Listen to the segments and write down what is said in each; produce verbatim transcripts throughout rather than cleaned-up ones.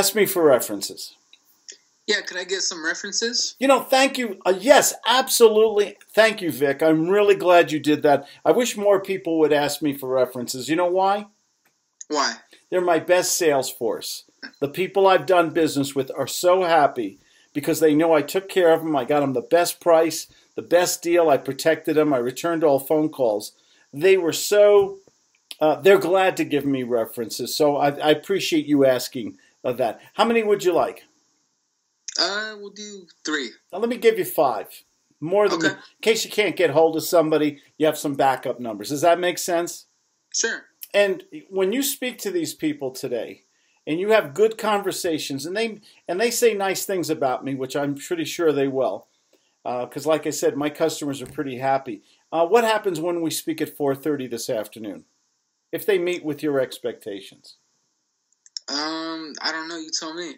Ask me for references. Yeah, could I get some references? You know, thank you. Uh, yes, absolutely. Thank you, Vic. I'm really glad you did that. I wish more people would ask me for references. You know why? Why? They're my best sales force. The people I've done business with are so happy because they know I took care of them. I got them the best price, the best deal. I protected them. I returned all phone calls. They were so, uh, they're glad to give me references. So I, I appreciate you asking uh, that. How many would you like? Uh, we'll do three. Now let me give you five. More than, okay. In case you can't get hold of somebody, you have some backup numbers. Does that make sense? Sure. And when you speak to these people today, and you have good conversations, and they and they say nice things about me, which I'm pretty sure they will, because uh, like I said, my customers are pretty happy. Uh, what happens when we speak at four thirty this afternoon? If they meet with your expectations? Um, I don't know. You tell me.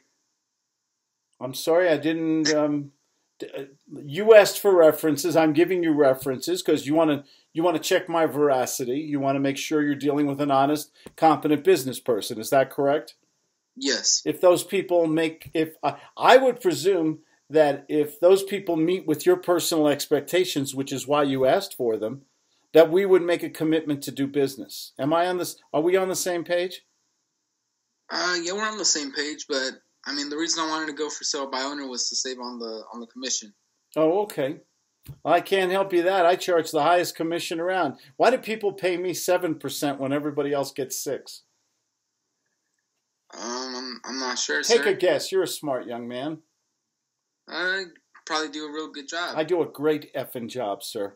I'm sorry, I didn't. Um, you asked for references. I'm giving you references because you want to. You want to check my veracity. You want to make sure you're dealing with an honest, competent business person. Is that correct? Yes. If those people make, if uh, I would presume that if those people meet with your personal expectations, which is why you asked for them, that we would make a commitment to do business. Am I on this? Are we on the same page? Uh, yeah, we're on the same page, but. I mean, the reason I wanted to go for sale by owner was to save on the on the commission. Oh, okay. I can't help you that. I charge the highest commission around. Why do people pay me seven percent when everybody else gets six percent? Um, I'm not sure, sir. Take a guess. You're a smart young man. I probably do a real good job. I do a great effing job, sir.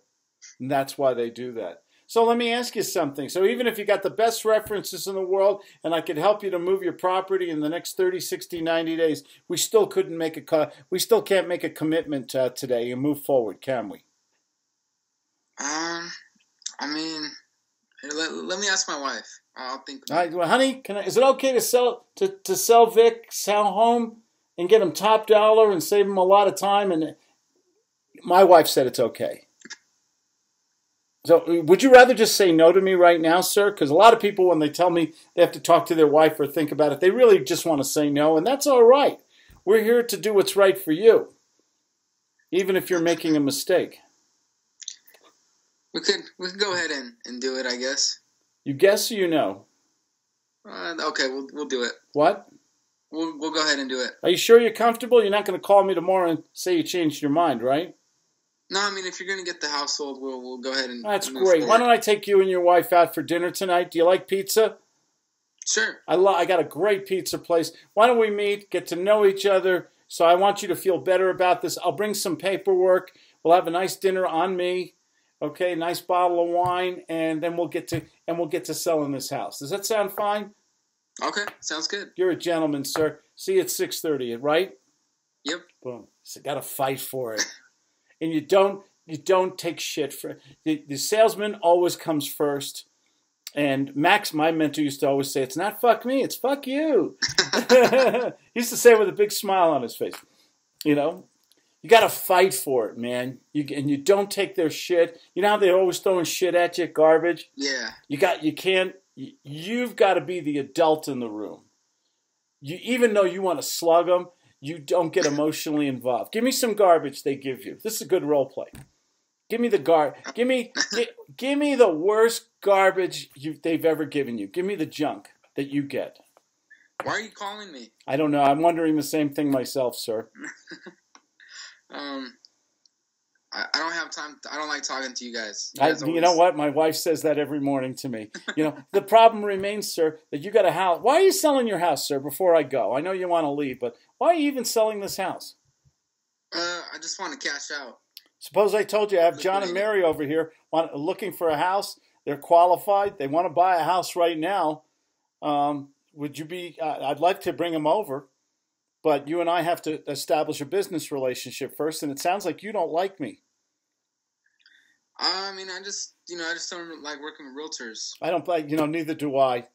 And that's why they do that. So let me ask you something. So even if you got the best references in the world and I could help you to move your property in the next thirty, sixty, ninety days, we still couldn't make a co we still can't make a commitment uh, today and move forward, can we? Um, I mean, let, let me ask my wife. I'll think about it. All right, well, honey, can I, is it okay to sell to to sell Vic's home and get him top dollar and save him a lot of time? And my wife said it's okay. So would you rather just say no to me right now, sir? Because a lot of people, when they tell me they have to talk to their wife or think about it, they really just want to say no, and that's all right. We're here to do what's right for you, even if you're making a mistake. We could, we could go ahead and, and do it, I guess. You guess or you know? Uh, okay, we'll, we'll do it. What? We'll, we'll go ahead and do it. Are you sure you're comfortable? You're not going to call me tomorrow and say you changed your mind, right? No, I mean, if you're going to get the household, we'll, we'll go ahead and... That's great. Forward. Why don't I take you and your wife out for dinner tonight? Do you like pizza? Sure. I, lo I got a great pizza place. Why don't we meet, get to know each other? So I want you to feel better about this. I'll bring some paperwork. We'll have a nice dinner on me. Okay, nice bottle of wine, and then we'll get to and we'll get to selling this house. Does that sound fine? Okay, sounds good. You're a gentleman, sir. See you at six thirty, right? Yep. Boom. So got to fight for it. And you don't you don't take shit for the the salesman always comes first. And Max, my mentor, used to always say, "It's not fuck me, it's fuck you." He used to say it with a big smile on his face. You know, you got to fight for it, man. You and you don't take their shit. You know how they're always throwing shit at you, garbage. Yeah. You got you can't. You've got to be the adult in the room. You even though you want to slug them. You don't get emotionally involved. Give me some garbage they give you. This is a good role play. Give me the gar. Give me, gi give me the worst garbage you, they've ever given you. Give me the junk that you get. Why are you calling me? I don't know. I'm wondering the same thing myself, sir. um, I, I don't have time. To, I don't like talking to you guys. You, guys I, always... you know what? My wife says that every morning to me. You know, the problem remains, sir, that you got a house. Why are you selling your house, sir? Before I go, I know you want to leave, but. Why are you even selling this house? Uh, I just want to cash out. Suppose I told you I have John and Mary over here want, looking for a house. They're qualified. They want to buy a house right now. Um, would you be? Uh, I'd like to bring them over, but you and I have to establish a business relationship first. And it sounds like you don't like me. I mean, I just you know I just don't like working with realtors. I don't like you know. Neither do I.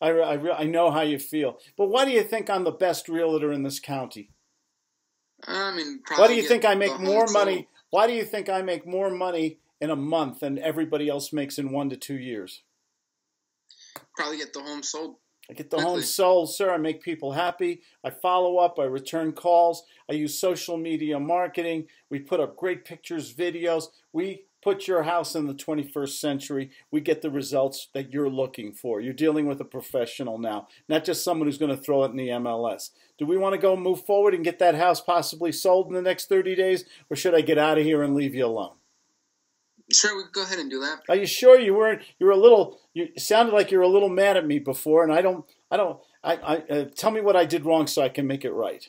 I, I, I know how you feel. But why do you think I'm the best realtor in this county? I mean, probably why do you think I make more money? Why do you think I make more money in a month than everybody else makes in one to two years? Probably get the home sold. I get the home sold, sir. I make people happy. I follow up. I return calls. I use social media marketing. We put up great pictures, videos. We put your house in the twenty-first century. We get the results that you're looking for. You're dealing with a professional now, not just someone who's going to throw it in the M L S. Do we want to go move forward and get that house possibly sold in the next thirty days, or should I get out of here and leave you alone? Sure, we can go ahead and do that. Are you sure you weren't? You were a little. You sounded like you were a little mad at me before, and I don't. I don't. I. I uh, tell me what I did wrong so I can make it right.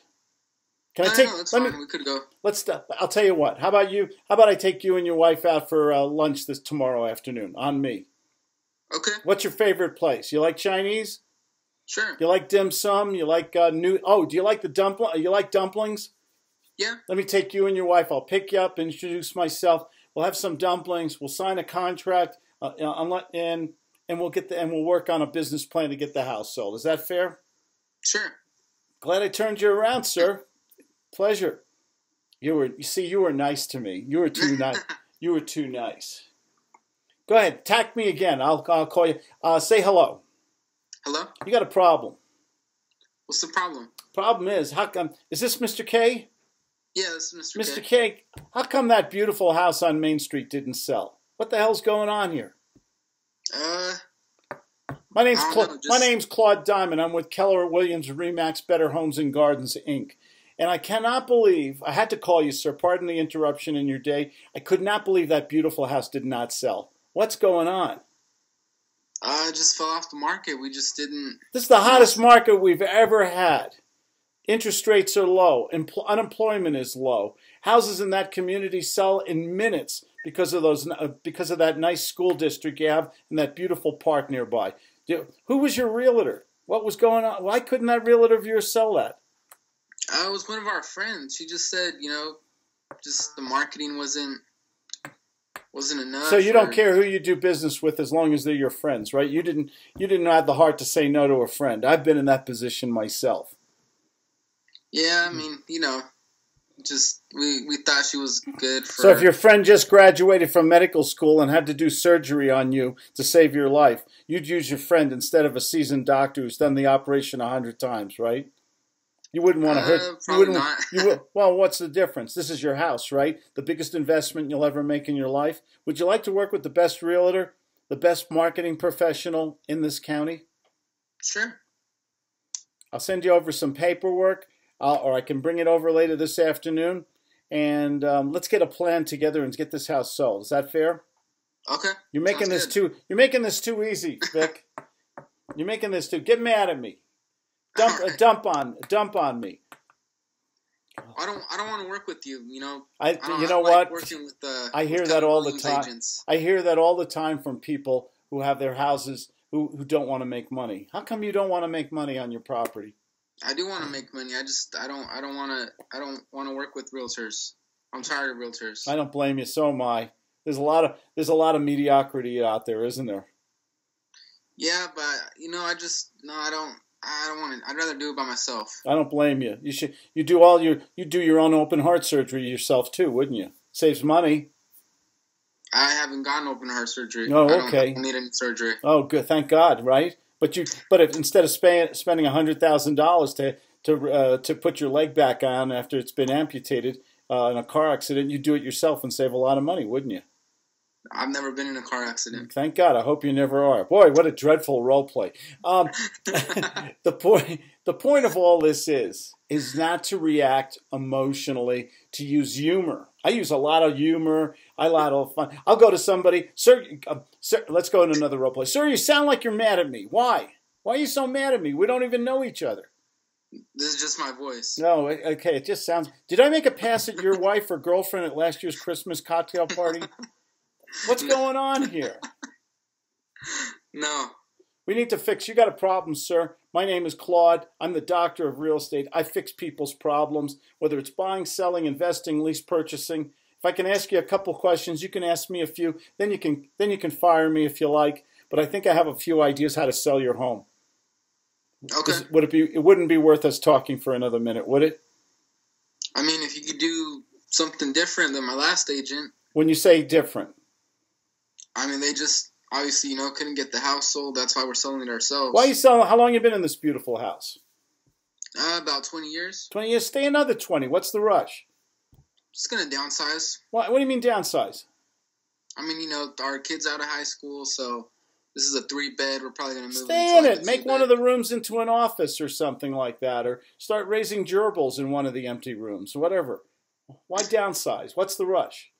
Can I no, take? No, that's let fine. Me, we could go. Let's. Uh, I'll tell you what. How about you? How about I take you and your wife out for uh, lunch this tomorrow afternoon on me? Okay. What's your favorite place? You like Chinese? Sure. You like dim sum? You like uh, new? Oh, do you like the dumpling? You like dumplings? Yeah. Let me take you and your wife. I'll pick you up, introduce myself. We'll have some dumplings. We'll sign a contract, uh, and and we'll get the and we'll work on a business plan to get the house sold. Is that fair? Sure. Glad I turned you around, sir. Pleasure. You were you see you were nice to me. You were too nice. You were too nice. Go ahead, tack me again. I'll I'll call you. Uh, say hello. Hello. You got a problem. What's the problem? Problem is how come is this Mister K? Yeah, this is Mister K. Mister K, how come that beautiful house on Main Street didn't sell? What the hell's going on here? Uh, my name's Cla know, just... my name's Claude Diamond. I'm with Keller Williams R E/MAX Better Homes and Gardens Incorporated. And I cannot believe I had to call you, sir. Pardon the interruption in your day. I could not believe that beautiful house did not sell. What's going on? Uh, it just fell off the market. We just didn't. This is the hottest market we've ever had. Interest rates are low. Empl- unemployment is low. Houses in that community sell in minutes because of those, because of that nice school district you have and that beautiful park nearby. Do, who was your realtor? What was going on? Why couldn't that realtor of yours sell that? Uh, it was one of our friends. She just said, you know, just the marketing wasn't wasn't enough. So you don't or... care who you do business with as long as they're your friends, right? You didn't you didn't have the heart to say no to a friend. I've been in that position myself. Yeah, I mean, you know, just we, we thought she was good for... So if your friend just graduated from medical school and had to do surgery on you to save your life, you'd use your friend instead of a seasoned doctor who's done the operation a hundred times, right? You wouldn't want to uh, hurt... Probably you not. you would, well, what's the difference? This is your house, right? The biggest investment you'll ever make in your life. Would you like to work with the best realtor, the best marketing professional in this county? Sure. I'll send you over some paperwork. Uh, or I can bring it over later this afternoon, and um, let's get a plan together and get this house sold. Is that fair? Okay. You're making Sounds this good. too. You're making this too easy, Vic. You're making this too. Get mad at me. Dump, right. uh, dump on, dump on me. I don't. I don't want to work with you. You know. I. I you know like what? Working with the, I hear with that all the time. Agents. I hear that all the time from people who have their houses who who don't want to make money. How come you don't want to make money on your property? I do want to make money. I just I don't I don't want to I don't want to work with realtors. I'm tired of realtors. I don't blame you. So am I. There's a lot of there's a lot of mediocrity out there, isn't there? Yeah, but you know, I just no, I don't I don't want to. I'd rather do it by myself. I don't blame you. You should you do all your you do your own open heart surgery yourself too, wouldn't you? Saves money. I haven't gotten open heart surgery. Oh, okay. I don't, I don't need any surgery. Oh, good. Thank God, right? But you, but if, instead of span, spending a hundred thousand dollars to to uh, to put your leg back on after it's been amputated uh, in a car accident, you do it yourself and save a lot of money, wouldn't you? I've never been in a car accident. Thank God. I hope you never are. Boy, what a dreadful role play. Um, the point the point of all this is is not to react emotionally. To use humor. I use a lot of humor. I a lot of fun. I'll go to somebody, sir, uh, sir, let's go in another role play. Sir, you sound like you're mad at me. Why? Why are you so mad at me? We don't even know each other. This is just my voice. No, okay, it just sounds... Did I make a pass at your wife or girlfriend at last year's Christmas cocktail party? What's going on here? No. We need to fix... You got a problem, sir. My name is Claude. I'm the doctor of real estate. I fix people's problems, whether it's buying, selling, investing, lease purchasing. If I can ask you a couple questions, you can ask me a few. Then you can then you can fire me if you like. But I think I have a few ideas how to sell your home. Okay. Is, would it be? It wouldn't be worth us talking for another minute, would it? I mean, if you could do something different than my last agent. When you say different, I mean they just obviously, you know, couldn't get the house sold. That's why we're selling it ourselves. Why you selling? How long you been in this beautiful house? Uh, about twenty years. twenty years. Stay another twenty. What's the rush? Just going to downsize. What, what do you mean downsize? I mean, you know, our kid's out of high school, so this is a three-bed. We're probably going to move Stay in it. Make one of the rooms into an office or something like that, or start raising gerbils in one of the empty rooms or whatever. Why downsize? What's the rush?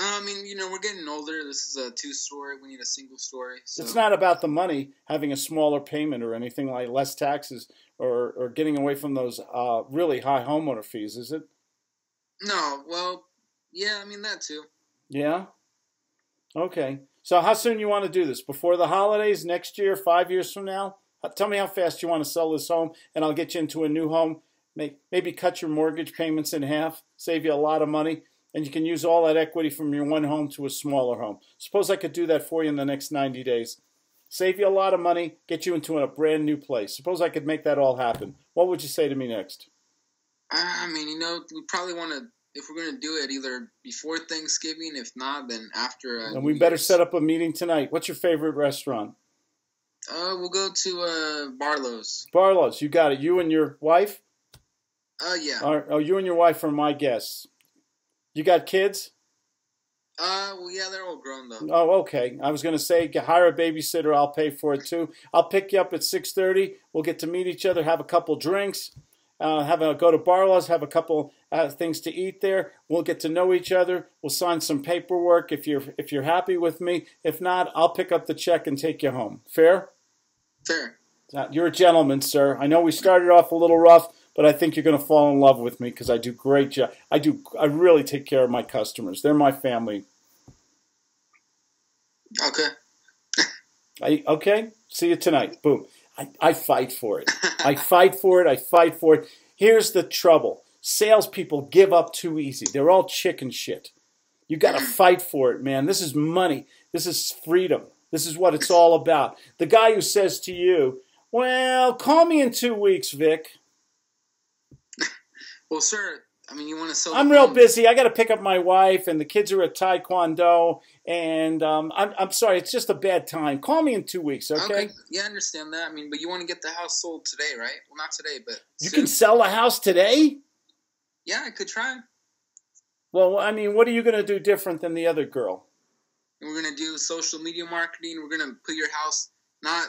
I mean, you know, we're getting older. This is a two-story. We need a single story. So. It's not about the money, having a smaller payment or anything like less taxes or, or getting away from those uh, really high homeowner fees, is it? No. Well, yeah, I mean, that too. Yeah? Okay. So how soon you want to do this? Before the holidays, next year, five years from now? Tell me how fast you want to sell this home, and I'll get you into a new home. Maybe cut your mortgage payments in half, save you a lot of money. And you can use all that equity from your one home to a smaller home. Suppose I could do that for you in the next ninety days. Save you a lot of money, get you into a brand new place. Suppose I could make that all happen. What would you say to me next? I mean, you know, we probably want to, if we're going to do it, either before Thanksgiving. If not, then after. Uh, and we better set up a meeting tonight. What's your favorite restaurant? Uh, we'll go to uh, Barlow's. Barlow's, you got it. You and your wife? Uh, yeah. Are, oh, you and your wife are my guests. You got kids? Uh, well, yeah, they're all grown, though. Oh, okay. I was going to say, hire a babysitter. I'll pay for it, too. I'll pick you up at six thirty. We'll get to meet each other, have a couple drinks, uh, have a, go to Barlow's, have a couple uh, things to eat there. We'll get to know each other. We'll sign some paperwork if you're, if you're happy with me. If not, I'll pick up the check and take you home. Fair? Fair. Uh, you're a gentleman, sir. I know we started off a little rough. But I think you're going to fall in love with me because I do great job. I do. I really take care of my customers. They're my family. Okay. I, okay. See you tonight. Boom. I, I fight for it. I fight for it. I fight for it. Here's the trouble. Salespeople give up too easy. They're all chicken shit. You got to fight for it, man. This is money. This is freedom. This is what it's all about. The guy who says to you, well, call me in two weeks, Vic. Well, sir, I mean, you want to sell I'm real home. busy. I got to pick up my wife, and the kids are at Taekwondo, and um, I'm, I'm sorry, it's just a bad time. Call me in two weeks, okay? Okay. Yeah, I understand that. I mean, but you want to get the house sold today, right? Well, not today, but You soon. can sell a house today? Yeah, I could try. Well, I mean, what are you going to do different than the other girl? We're going to do social media marketing. We're going to put your house, not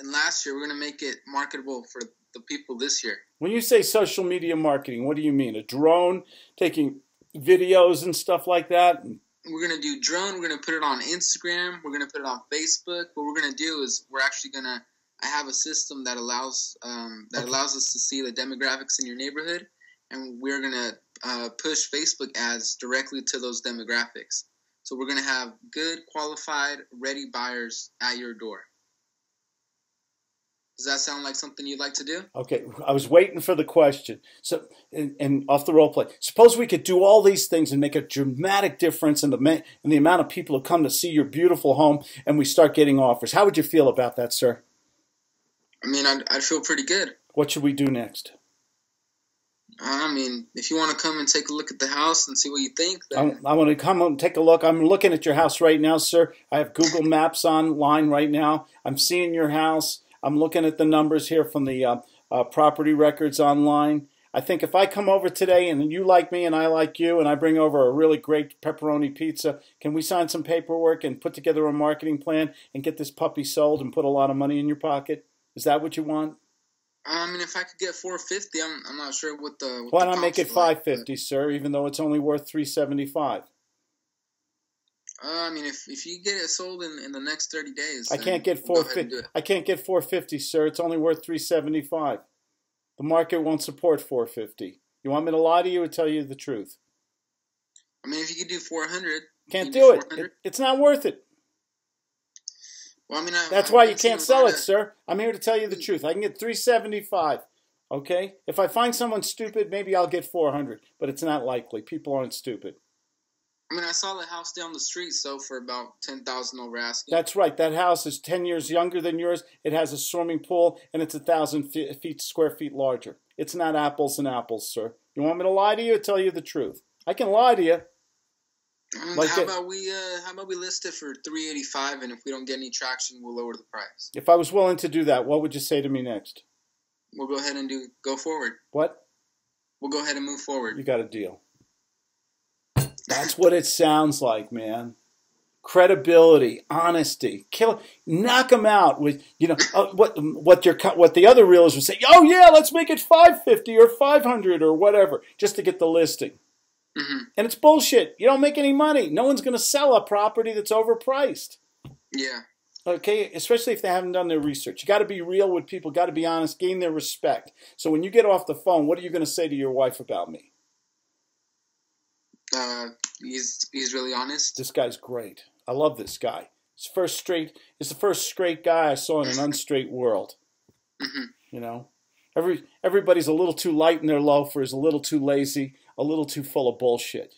and last year, we're going to make it marketable for the people this year. When you say social media marketing, what do you mean? A drone, taking videos and stuff like that? We're going to do drone. We're going to put it on Instagram. We're going to put it on Facebook. What we're going to do is we're actually going to have a system that allows um, that okay. allows us to see the demographics in your neighborhood, and we're going to uh, push Facebook ads directly to those demographics. So we're going to have good, qualified, ready buyers at your door. Does that sound like something you'd like to do? Okay, I was waiting for the question. So, and, and off the role play, suppose we could do all these things and make a dramatic difference in the in the amount of people who come to see your beautiful home, and we start getting offers. How would you feel about that, sir? I mean, I'd, I'd feel pretty good. What should we do next? I mean, if you want to come and take a look at the house and see what you think. Then... I, I want to come and take a look. I'm looking at your house right now, sir. I have Google Maps online right now. I'm seeing your house. I'm looking at the numbers here from the uh, uh, property records online. I think if I come over today and you like me and I like you and I bring over a really great pepperoni pizza, can we sign some paperwork and put together a marketing plan and get this puppy sold and put a lot of money in your pocket? Is that what you want? I mean, if I could get four fifty, I'm, I'm not sure what the what Why not the make it five fifty, like, sir, even though it's only worth three seventy-five? Uh, I mean, if if you get it sold in, in the next thirty days, I can't get four fifty. I can't get four fifty, sir. It's only worth three seventy five. The market won't support four fifty. You want me to lie to you or tell you the truth? I mean, if you could do four hundred, can't do it. it. It's not worth it. Well, I mean, I, that's I, why I, you can't sell it, sir. I'm here to tell you the truth. I can get three seventy five. Okay. If I find someone stupid, maybe I'll get four hundred. But it's not likely. People aren't stupid. I mean, I saw the house down the street, so for about ten thousand dollars over asking. That's right. That house is ten years younger than yours. It has a swimming pool, and it's one thousand feet, square feet larger. It's not apples and apples, sir. You want me to lie to you or tell you the truth? I can lie to you. Um, like how that, about we uh, how about we list it for three eighty-five, and if we don't get any traction, we'll lower the price. If I was willing to do that, what would you say to me next? We'll go ahead and do go forward. What? We'll go ahead and move forward. You got a deal. That's what it sounds like, man. Credibility, honesty, kill, knock them out with, you know, uh, what what your what the other realtors would say. Oh yeah, let's make it five fifty or five hundred or whatever, just to get the listing. Mm-hmm. And it's bullshit. You don't make any money. No one's going to sell a property that's overpriced. Yeah. Okay, especially if they haven't done their research. You got to be real with people. Got to be honest. Gain their respect. So when you get off the phone, what are you going to say to your wife about me? Uh, he's he's really honest. This guy's great. I love this guy. It's first straight. It's the first straight guy I saw in an unstraight world. Mm-hmm. You know, every everybody's a little too light in their loafers, a little too lazy, a little too full of bullshit.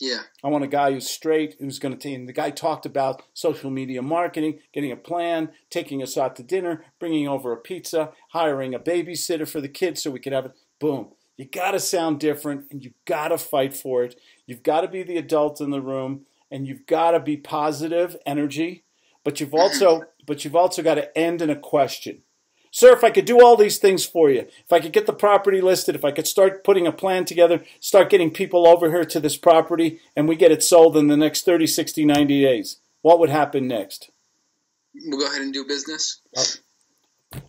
Yeah. I want a guy who's straight, who's going to take, and the guy talked about social media marketing, getting a plan, taking us out to dinner, bringing over a pizza, hiring a babysitter for the kids so we could have it. Boom. You got to sound different, and you've got to fight for it. You've got to be the adult in the room, and you've got to be positive energy, but you've also, but you've also got to end in a question. Sir, if I could do all these things for you, if I could get the property listed, if I could start putting a plan together, start getting people over here to this property, and we get it sold in the next thirty, sixty, ninety days, what would happen next? We'll go ahead and do business.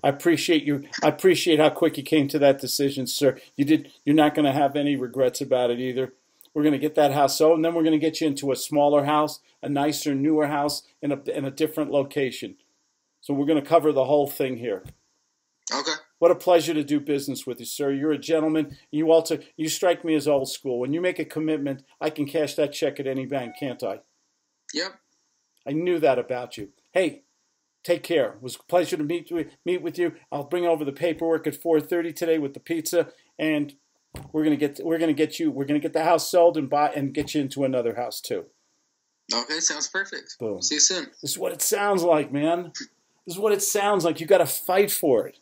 I appreciate you. I appreciate how quick you came to that decision, sir. You did. You're not going to have any regrets about it either. We're going to get that house sold, and then we're going to get you into a smaller house, a nicer, newer house, in a, in a different location. So we're going to cover the whole thing here. Okay. What a pleasure to do business with you, sir. You're a gentleman. You also you strike me as old school. When you make a commitment, I can cash that check at any bank, can't I? Yep. I knew that about you. Hey, take care. It was a pleasure to meet meet with you. I'll bring over the paperwork at four thirty today with the pizza, and we're gonna get we're gonna get you we're gonna get the house sold and buy and get you into another house too. Okay, sounds perfect. Boom. See you soon. This is what it sounds like, man. This is what it sounds like. You got to fight for it.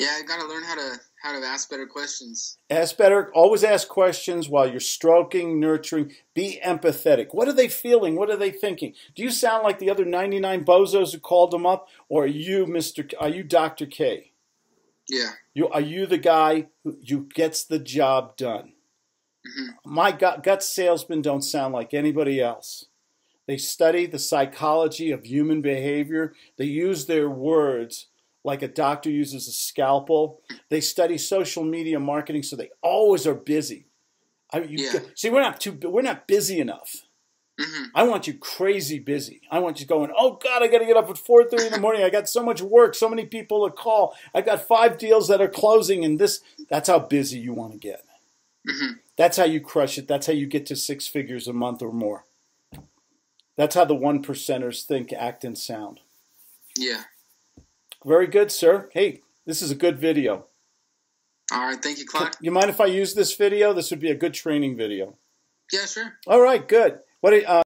Yeah, I gotta learn how to how to ask better questions. Ask better. Always ask questions while you're stroking, nurturing. Be empathetic. What are they feeling? What are they thinking? Do you sound like the other ninety-nine bozos who called them up, or are you Mister K, are you Doctor K? Yeah. You are you the guy who you gets the job done? Mm-hmm. My gut, gut salesmen don't sound like anybody else. They study the psychology of human behavior. They use their words like a doctor uses a scalpel. They study social media marketing, so they always are busy. I, you, yeah. See, we're not too we're not busy enough. Mm-hmm. I want you crazy busy. I want you going, oh God, I got to get up at four thirty in the morning. I got so much work, so many people to call. I got five deals that are closing, and this. That's how busy you want to get. Mm-hmm. That's how you crush it. That's how you get to six figures a month or more. That's how the one percenters think, act, and sound. Yeah. Very good, sir. Hey, this is a good video. All right. Thank you, Claude. You mind if I use this video? This would be a good training video. Yeah, sure. All right. Good. What? Uh